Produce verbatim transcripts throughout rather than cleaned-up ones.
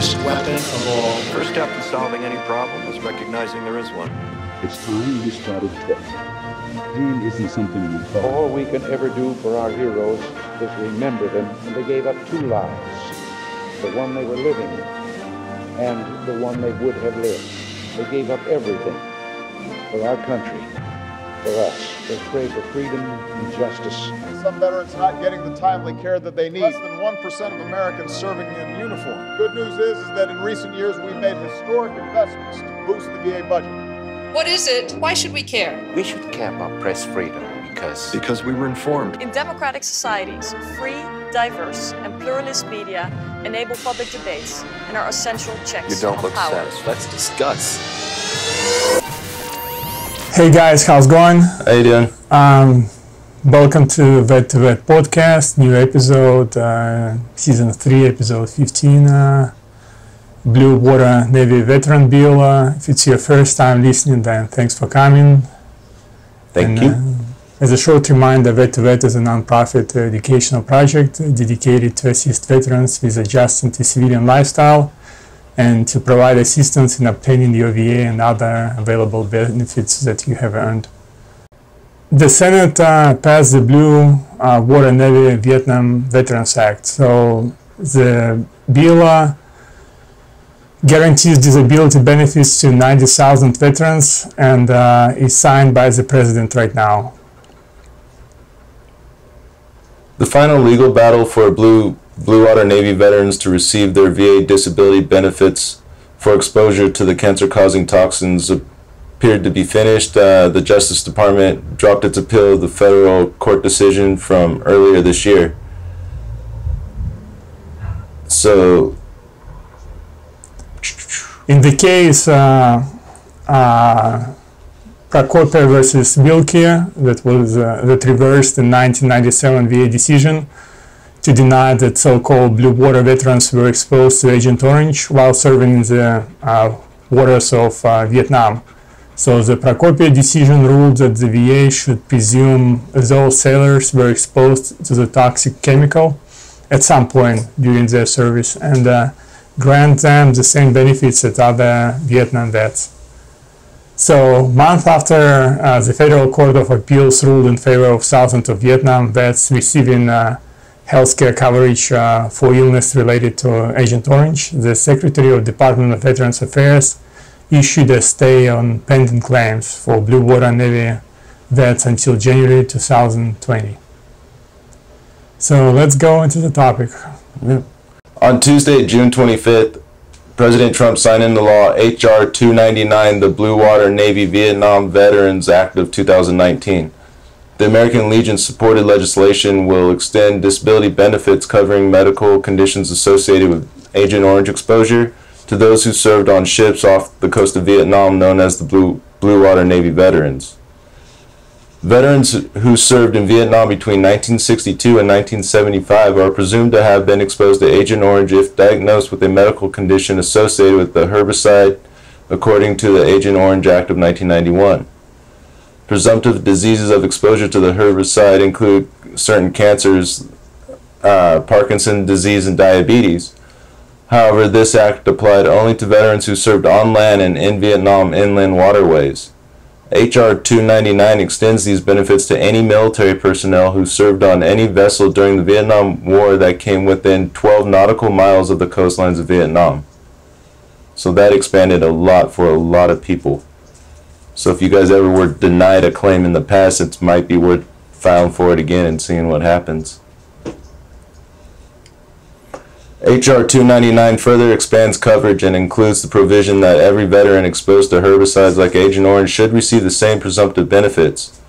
greatest weapon of all. First step in solving any problem is recognizing there is one. It's time we started talking. Pain isn't something we thought. All we can ever do for our heroes is remember them. And they gave up two lives, the one they were living and the one they would have lived. They gave up everything for our country, for us. They pray for freedom and justice. Some veterans not getting the timely care that they need. Less than one percent of Americans serving in uniform. Good news is, is that in recent years we've made historic investments to boost the V A budget. What is it? Why should we care? We should care about press freedom because... Because we were informed. In democratic societies, free, diverse and pluralist media enable public debates and are essential checks. You don't look sad. Let's discuss. Hey guys, how's it going? How you doing? Um, welcome to Vet to Vet podcast, new episode, uh, season three, episode fifteen. Uh, Blue Water Navy Veteran Bill. Uh, if it's your first time listening, then thanks for coming. Thank and, you. Uh, As a short reminder, Vet to Vet is a nonprofit educational project dedicated to assist veterans with adjusting to civilian lifestyle and to provide assistance in obtaining your V A and other available benefits that you have earned. The Senate uh, passed the Blue uh, Water Navy Vietnam Veterans Act. So the bill uh, guarantees disability benefits to ninety thousand veterans and uh, is signed by the president right now. The final legal battle for Blue, Blue Water Navy veterans to receive their V A disability benefits for exposure to the cancer-causing toxins appeared to be finished. Uh, the Justice Department dropped its appeal of the federal court decision from earlier this year. So... In the case uh, uh, Procopio versus Wilkie, that was uh, that reversed the nineteen ninety-seven V A decision to deny that so-called Blue Water veterans were exposed to Agent Orange while serving in the uh, waters of uh, Vietnam. So the Procopio decision ruled that the V A should presume those sailors were exposed to the toxic chemical at some point during their service and uh, grant them the same benefits as other Vietnam vets. So, month after uh, the Federal Court of Appeals ruled in favor of thousands of Vietnam vets receiving uh, health care coverage uh, for illness related to Agent Orange, the Secretary of the Department of Veterans Affairs issued a stay on pending claims for Blue Water Navy vets until January two thousand twenty. So, let's go into the topic. Yeah. On Tuesday, June twenty-fifth, President Trump signed into law H R two ninety-nine, the Blue Water Navy Vietnam Veterans Act of two thousand nineteen. The American Legion-supported legislation will extend disability benefits covering medical conditions associated with Agent Orange exposure to those who served on ships off the coast of Vietnam known as the Blue, Blue Water Navy Veterans. Veterans who served in Vietnam between nineteen sixty-two and nineteen seventy-five are presumed to have been exposed to Agent Orange if diagnosed with a medical condition associated with the herbicide according to the Agent Orange Act of nineteen ninety-one. Presumptive diseases of exposure to the herbicide include certain cancers, uh, Parkinson's disease, and diabetes. However, this act applied only to veterans who served on land and in Vietnam inland waterways. H R two ninety-nine extends these benefits to any military personnel who served on any vessel during the Vietnam War that came within twelve nautical miles of the coastlines of Vietnam. So that expanded a lot for a lot of people. So if you guys ever were denied a claim in the past, it might be worth filing for it again and seeing what happens. H R two ninety-nine further expands coverage and includes the provision that every veteran exposed to herbicides like Agent Orange should receive the same presumptive benefits.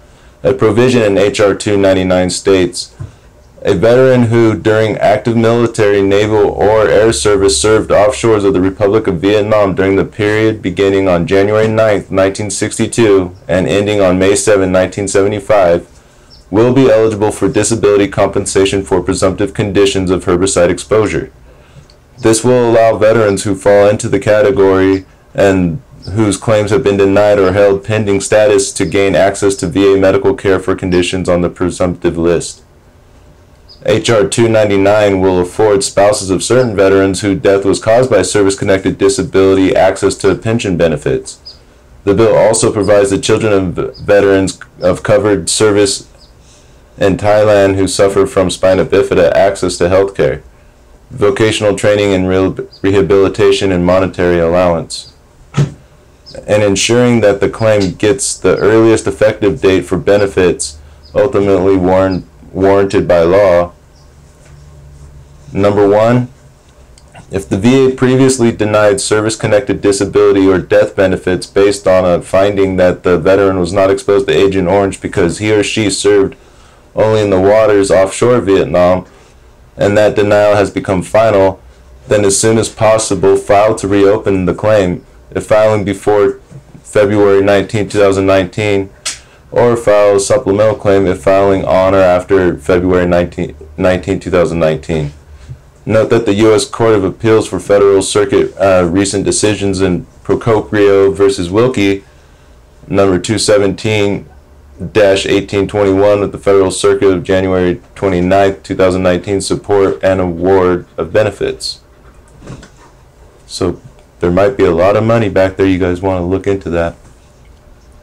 A provision in H R two ninety-nine states, a veteran who, during active military, naval, or air service, served offshores of the Republic of Vietnam during the period beginning on January ninth, nineteen sixty-two and ending on May seventh, nineteen seventy-five, will be eligible for disability compensation for presumptive conditions of herbicide exposure. This will allow veterans who fall into the category and whose claims have been denied or held pending status to gain access to V A medical care for conditions on the presumptive list. H R two ninety-nine will afford spouses of certain veterans whose death was caused by service-connected disability access to pension benefits. The bill also provides the children of veterans of covered service in Thailand who suffer from spina bifida access to health care, vocational training and rehabilitation, and monetary allowance, and ensuring that the claim gets the earliest effective date for benefits ultimately warranted warranted by law. Number one, if the V A previously denied service-connected disability or death benefits based on a finding that the veteran was not exposed to Agent Orange because he or she served only in the waters offshore Vietnam, and that denial has become final, then as soon as possible file to reopen the claim, if filing before February nineteenth two thousand nineteen, or file a supplemental claim if filing on or after February nineteenth two thousand nineteen. Note that the U S Court of Appeals for Federal Circuit uh, recent decisions in Procopio v. Wilkie, number two seventeen dash eighteen twenty-one of the Federal Circuit of January twenty-ninth two thousand nineteen, support and award of benefits. So there might be a lot of money back there. You guys want to look into that.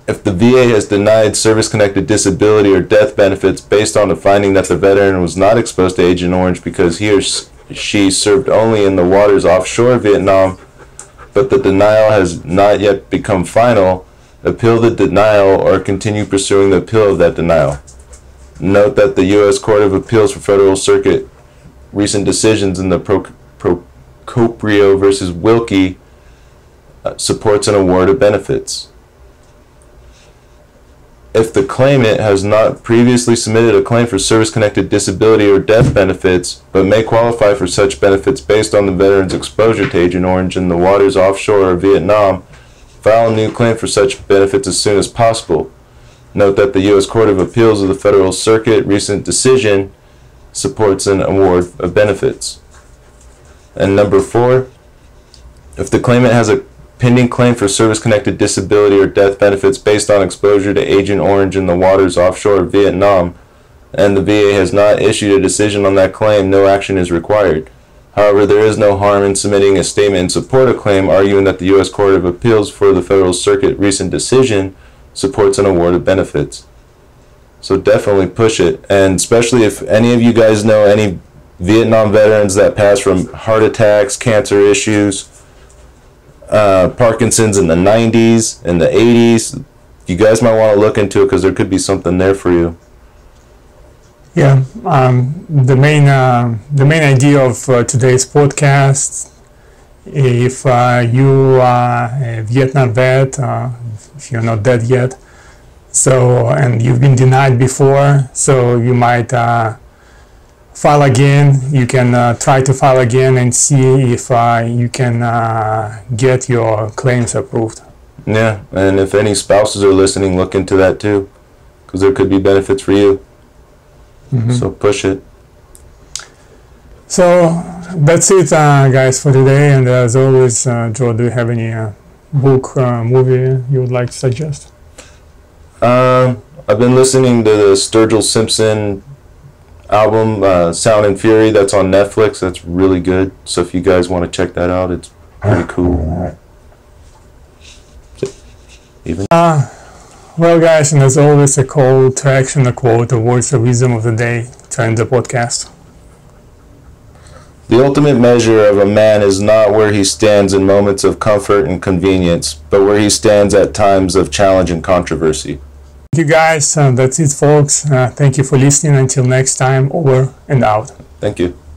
If the V A has denied service-connected disability or death benefits based on the finding that the veteran was not exposed to Agent Orange because he or she served only in the waters offshore Vietnam, but the denial has not yet become final, appeal the denial or continue pursuing the appeal of that denial. Note that the U S Court of Appeals for Federal Circuit recent decisions in the Procopio versus Wilkie uh, supports an award of benefits. If the claimant has not previously submitted a claim for service-connected disability or death benefits, but may qualify for such benefits based on the veteran's exposure to Agent Orange in the waters offshore of Vietnam, file a new claim for such benefits as soon as possible. Note that the U S Court of Appeals of the Federal Circuit recent decision supports an award of benefits. And number four, if the claimant has a pending claim for service-connected disability or death benefits based on exposure to Agent Orange in the waters offshore of Vietnam, and the V A has not issued a decision on that claim, no action is required. However, there is no harm in submitting a statement in support of a claim arguing that the U S Court of Appeals for the Federal Circuit recent decision supports an award of benefits. So definitely push it, and especially if any of you guys know any Vietnam veterans that passed from heart attacks, cancer issues, Uh, Parkinson's in the nineties, in the eighties. You guys might want to look into it because there could be something there for you. Yeah, um, the main uh, the main idea of uh, today's podcast, if uh, you are a Vietnam vet, uh, if you're not dead yet, so and you've been denied before, so you might uh, file again. You can uh, try to file again and see if uh, you can uh, get your claims approved. Yeah, and if any spouses are listening, look into that too, because there could be benefits for you. Mm-hmm. So push it. So that's it, uh, guys, for today. And as always, uh, Joe, do you have any uh, book, uh, movie you would like to suggest? Uh, I've been listening to the Sturgill Simpson album, uh, Sound and Fury, that's on Netflix. That's really good. So if you guys want to check that out, it's pretty cool. Even uh, well, guys, and as always, a call to action, a quote, a voice of wisdom of the day to end the podcast. The ultimate measure of a man is not where he stands in moments of comfort and convenience, but where he stands at times of challenge and controversy. You guys, uh, that's it, folks. Uh, thank you for listening. Until next time, over and out. Thank you.